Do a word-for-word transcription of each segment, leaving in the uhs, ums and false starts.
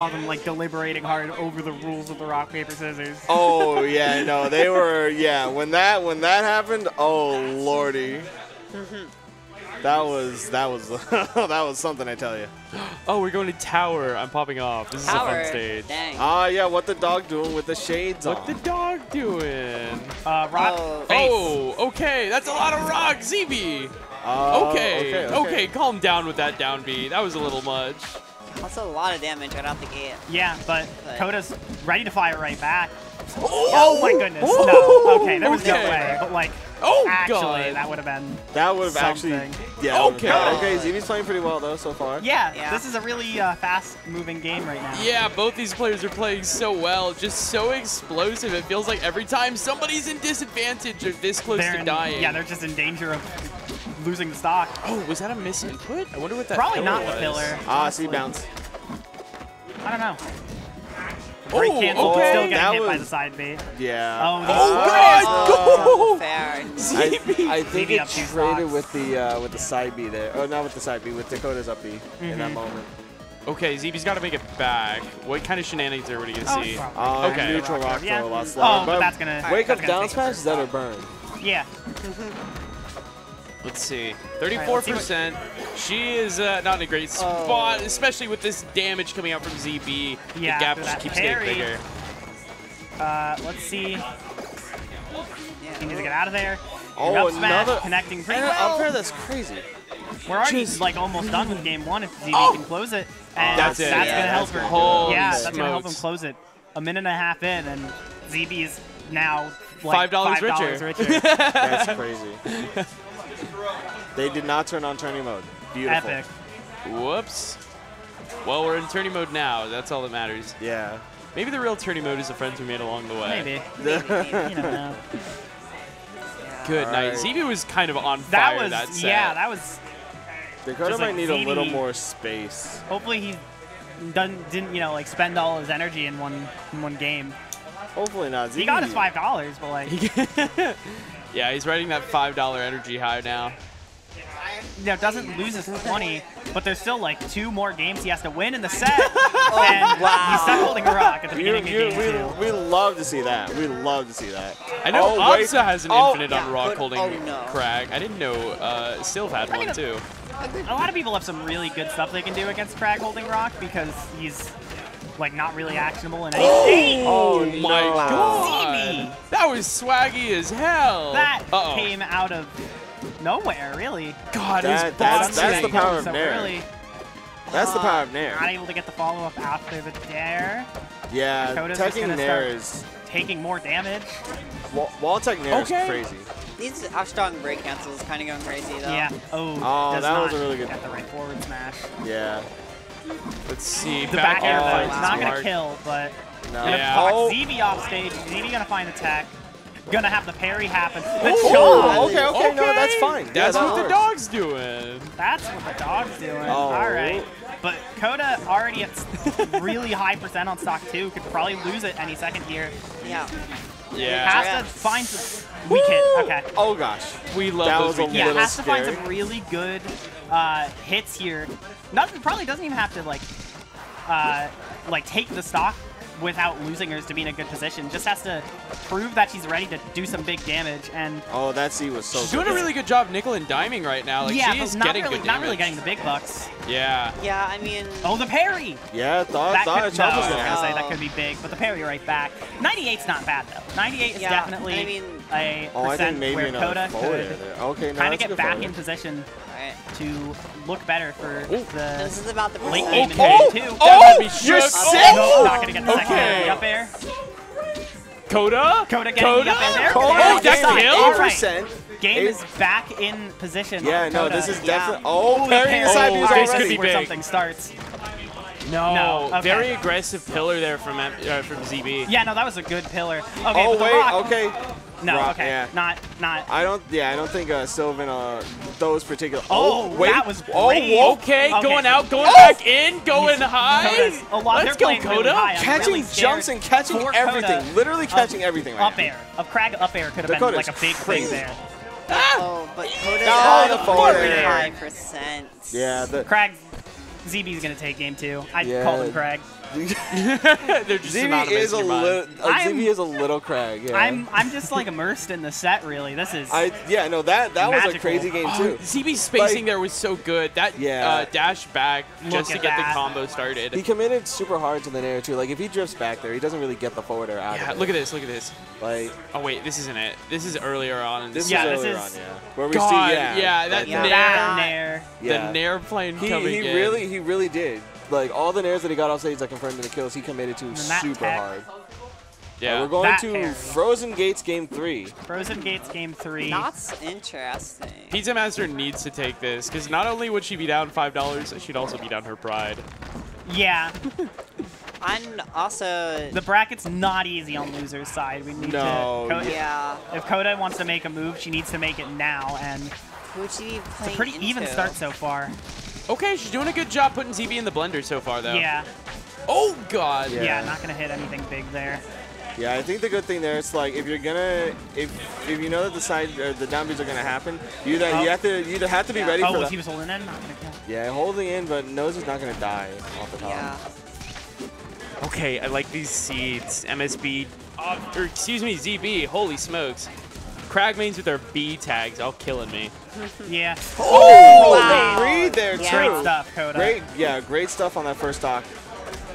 them like deliberating hard over the rules of the rock paper scissors. Oh yeah, no, they were yeah. When that when that happened, oh lordy, that was that was that was something, I tell you. Oh, we're going to tower. I'm popping off. This tower. Is a fun stage. Dang. Ah yeah, what the dog doing with the shades on? What the dog doing? Uh, rock. Uh, oh, okay, that's a lot of rock, Z B. Uh, okay. Okay, okay, okay, calm down with that down B. That was a little much. That's a lot of damage right out the gate. Yeah, but, but Coda's ready to fire right back. Oh, oh my goodness! Oh, no, okay, there was okay. no way. But like, oh actually, God. that would have been. That would have actually. Yeah. Okay. Okay, Z B's playing pretty well though so far. Yeah. yeah. This is a really uh, fast-moving game right now. Yeah, both these players are playing so well, just so explosive. It feels like every time somebody's in disadvantage or this close they're to in, dying. Yeah, they're just in danger of losing the stock. Oh, was that a misinput? I wonder what that probably not was. Filler. Ah, C bounce. I don't know. Break oh, cancel, okay. Still getting hit was... by the side B. Yeah. Oh, no. oh God! Oh, I, I think it traded with the uh, with the side B there. Oh, not with the side B. With Dakota's up B mm-hmm. in that moment. Okay, Z B's got to make it back. What kind of shenanigans are we gonna oh, see? Uh, okay. Neutral rock throw a lot slower. Oh, but that's gonna wake up down smash. Is that a burn? Yeah. Let's see, thirty-four percent. She is uh, not in a great spot, oh. especially with this damage coming out from Z B. Yeah, the gap just keeps parry. getting bigger. Uh, let's see. She needs to get out of there. Oh, up smash, another connecting pretty well. Up here, that's crazy. We're already Jeez. like almost done with game one if Z B oh. can close it, and that's, that's, that's yeah, gonna help her. Holy yeah, that's smokes. gonna help him close it. A minute and a half in, and Z B is now like, five dollars richer. richer. That's crazy. They did not turn on tourney mode. Beautiful. Epic. Whoops. Well, we're in tourney mode now. That's all that matters. Yeah. Maybe the real tourney mode is the friends we made along the way. Maybe. Maybe. Maybe. You don't know. Good all night. Right. Z B was kind of on that fire was, that set. Yeah, that was... Dakota might like need Z B. a little more space. Hopefully he doesn't, didn't, you know, like spend all his energy in one in one game. Hopefully not. Z B. He got his five dollars, but like... Yeah, he's riding that five dollar energy high now. No, doesn't lose his twenty, but there's still like two more games he has to win in the set. oh, and wow. He's stuck holding a rock at the beginning you, you, of game we, two. We love to see that. We love to see that. I know oh, Opsa has an oh, infinite yeah, on rock but, holding oh, no. Kragg. I didn't know uh, Sylv had I one mean, too. A lot of people have some really good stuff they can do against Kragg holding rock because he's like not really actionable in any state. Oh, oh my no. God. Z B. That was swaggy as hell. That Uh-oh. came out of nowhere, really. God, that, that's, that's the power of Nair. So really, that's uh, the power of Nair. Not able to get the follow-up after the dare. Yeah, Dakota's taking Nair is... taking more damage. Wall, wall tech Nair okay. is crazy. These Ashton break cancels kind of going crazy, though. Yeah. Oh, oh that was a really good... Got the right forward smash. Yeah. Let's see. The back, back air, though. It's not going to kill, but... No. Yeah. Oh. Z B off stage. Z B going to find attack. Gonna have the parry happen. The oh, okay, okay, okay, no, that's fine. That's, that's what hard. the dog's doing. That's what the dog's doing. Oh. All right. But Coda already at really high percent on stock two. Could probably lose it any second here. Yeah. Yeah. Has yeah. to find some weak hit. Okay. Oh, gosh. We love that those was a yeah, little has scary. to find some really good uh, hits here. Nothing, probably doesn't even have to, like, uh, like take the stock without losing hers to be in a good position. Just has to prove that she's ready to do some big damage. And oh, that C was so good. She's doing a really good job nickel and diming right now. Like, yeah, she is not, getting really, good not really getting the big bucks. Yeah. Yeah, I mean... Oh, the parry! Yeah, thought, that thought could, no, I was going to say that could be big, but the parry right back. ninety-eight's not bad, though. ninety-eight is yeah, definitely I mean, a oh, percent maybe where Coda could okay, no, kind of get back forward. in position right. to look better for the this is about the late oh, game in oh, game two. Oh, oh you're shook. sick! No, not going to get the second okay. up air. Coda? Coda getting Coda? up in there. Oh, that's a kill? Right. Game Eight. is back in position. Yeah, no, this is definitely... Yeah. Oh, parry inside oh, this could be big. Where something starts. No, no. Okay. Very aggressive pillar there from uh, from Z B. Yeah, no, that was a good pillar. Okay, oh, wait, rock, okay. No, rock, okay, yeah. not, not. I don't, yeah, I don't think uh, Sylvan, uh, those particular. Oh, oh wait. That was great. Oh, okay, okay, going out, going oh. back in, going high. A lot. Let's go, Coda. Really catching really jumps and catching everything. Coda Literally catching of, everything right up now. Air. Of Kragg up air could have Dakota's been like a big crazy. thing there. Ah. Oh, but Coda's no, forty-five percent. Yeah, the Kragg. Z B's gonna take game two. I'd yeah. call him Kragg. Zevie is, is a little Kragg. Yeah. I'm I'm just like immersed in the set really. This is I yeah no that that magical. was a crazy game too. Oh, Zevie's spacing like, there was so good. That yeah. uh, dash back just to get that. the combo started. He committed super hard to the Nair too. Like if he drifts back there, he doesn't really get the forward air out. Yeah, of it. look at this, look at this. Like oh wait, this isn't it. This is earlier on. In this yeah, is earlier this is on. Yeah. Where we God, see yeah yeah that yeah. Nair, that Nair. Yeah. the Nair plane he, coming he in. He really he really did. Like, all the Nairs that he got off stage that confirmed the kills, he committed to super tech. hard. Yeah, uh, we're going that to parry. Frozen Gates Game three. Frozen Gates Game three. That's interesting. Pizza Master needs to take this, because not only would she be down five dollars, she'd also be down her pride. Yeah. And also... The bracket's not easy on loser's side. We need no. to... Coda, yeah. If Coda wants to make a move, she needs to make it now, and... Would she be playing it's a pretty into? even start so far. Okay, she's doing a good job putting Z B in the blender so far, though. Yeah. Oh, God. Yeah, yeah not going to hit anything big there. Yeah, I think the good thing there is, like, if you're going to, if if you know that the side, or the down beats are going to happen, you either, oh. you have to you either have to be yeah. ready oh, for that. Oh, he was holding in? Not gonna kill. Yeah, holding in, but knows he's not going to die off the top. Yeah. Okay, I like these seeds. M S B, oh, or excuse me, Z B, holy smokes. Kragg mains with their B tags, all killing me. Yeah. Oh, wow. They breathe there yeah. too. Great stuff, Coda. Great, yeah, great stuff on that first stock.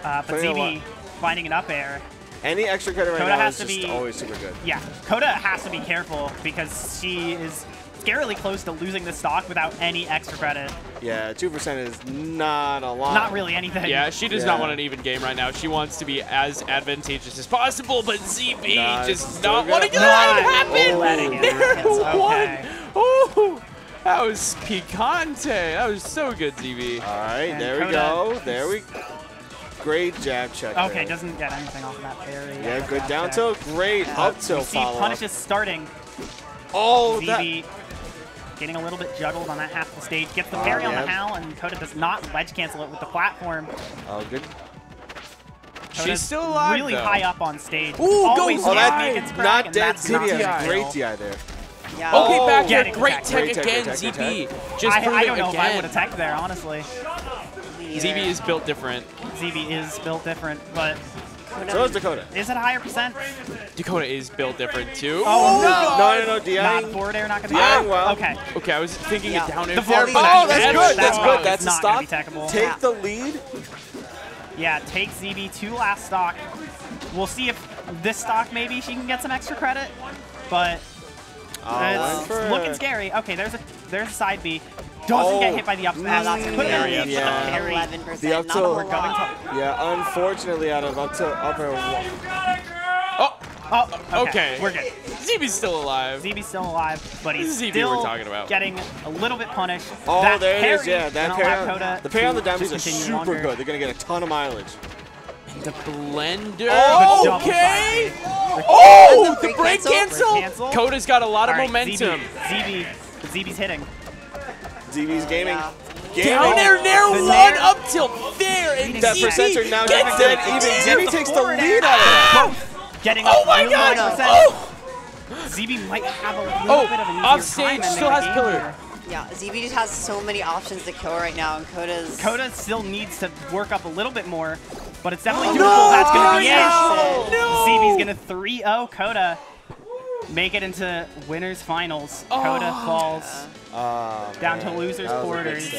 Uh, but Z B finding an up air. Any extra credit right Coda now has is to just be, always super good. Yeah, Coda has to be careful because she is scarily close to losing the stock without any extra credit. Yeah, two percent is not a lot. Not really anything. Yeah, she does yeah. not want an even game right now. She wants to be as advantageous as possible, but Z B no, just not wanting to let it happen. Nair won. Oh, that was picante. That was so good, Z B. All right, and there Coda we go. There we go. Great jab check. Okay, there. doesn't get anything off that parry. Yeah, yeah, good down tilt. Great yeah. up tilt follow-up. Punish is starting. Oh, Z B. That getting a little bit juggled on that half the stage. Gets the parry oh, yeah. on the H A L, and Coda does not wedge cancel it with the platform. Oh, good. Coda's She's still alive, really though. high up on stage. Ooh, Always go! That it's not crack, dead Z D. Has great D I there. Yeah. Okay, oh, back here. Great tech, great tech again, tech, Z B. Tech. Just I, I don't know again. if I would attack there, honestly. Either. Z B is built different. Z B is built different, but... So is Dakota. Is it a higher percent? Dakota is built different too. Oh no! No, no, no, DIing. Not forward air, not gonna be DIing well. Okay. Okay, I was thinking yeah. it down air. The forward air. Oh, that's good. That's, that's good. That's a stop. Take yeah. the lead. Yeah, take Z B to last stock. We'll see if this stock maybe she can get some extra credit, but oh, it's looking scary. Okay, there's a there's a side B. Doesn't oh, get hit by the up tilt. Yeah. eleven percent. The up tilt. Yeah, unfortunately out of up tilt upper one. Oh, oh, okay. okay. We're good. Z B's still alive. Z B's still alive, but he's Z B still we're talking about. getting a little bit punished. Oh, that there it is. Yeah, that parry. The parry on the diamonds is super longer. good. They're going to get a ton of mileage. And the blender. Oh, okay. The oh, the break cancel. cancel. Coda's got a lot All of right, momentum. Z B, Z B, Z B's hitting. Z B's gaming. Oh, yeah. gaming. Down there, there, one Nair. up till there, and that percents are now getting dead even. Z B takes the lead out of it. Getting up. Oh my God! Oh. Z B might have a little oh. bit of an easier off stage, time still has pillar. Yeah, Z B just has so many options to kill right now, and Coda's. Coda still needs to work up a little bit more, but it's definitely doable. No. That's gonna be oh, it. No. Z B's gonna three oh Coda. Make it into winners finals. Oh. Coda falls oh, down man. to losers quarters.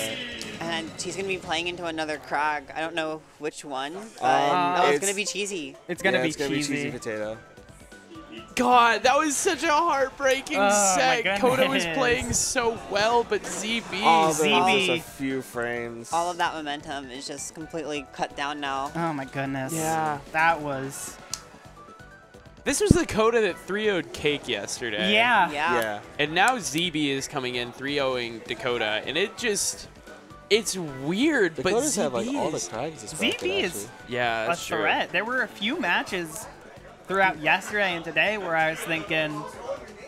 And he's going to be playing into another Kragg. I don't know which one, but uh, oh, it's, it's going to be cheesy. It's going to yeah, be it's gonna cheesy. Be cheesy potato. God, that was such a heartbreaking oh, set. Coda was playing so well, but Z B, all Z B, a few frames. All of that momentum is just completely cut down now. Oh my goodness. Yeah, that was. This was the Coda that three oh'd Cake yesterday. Yeah. yeah. Yeah. And now Z B is coming in three oh ing Dakota, and it just, it's weird, Dakota's but Z B like all the Z B is yeah, a true. threat. There were a few matches throughout yesterday and today where I was thinking,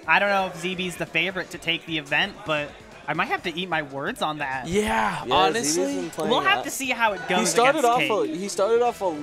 I don't know if Z B's the favorite to take the event, but I might have to eat my words on that. Yeah, yeah honestly. We'll have to see how it goes. He started off Cake. A, he started off a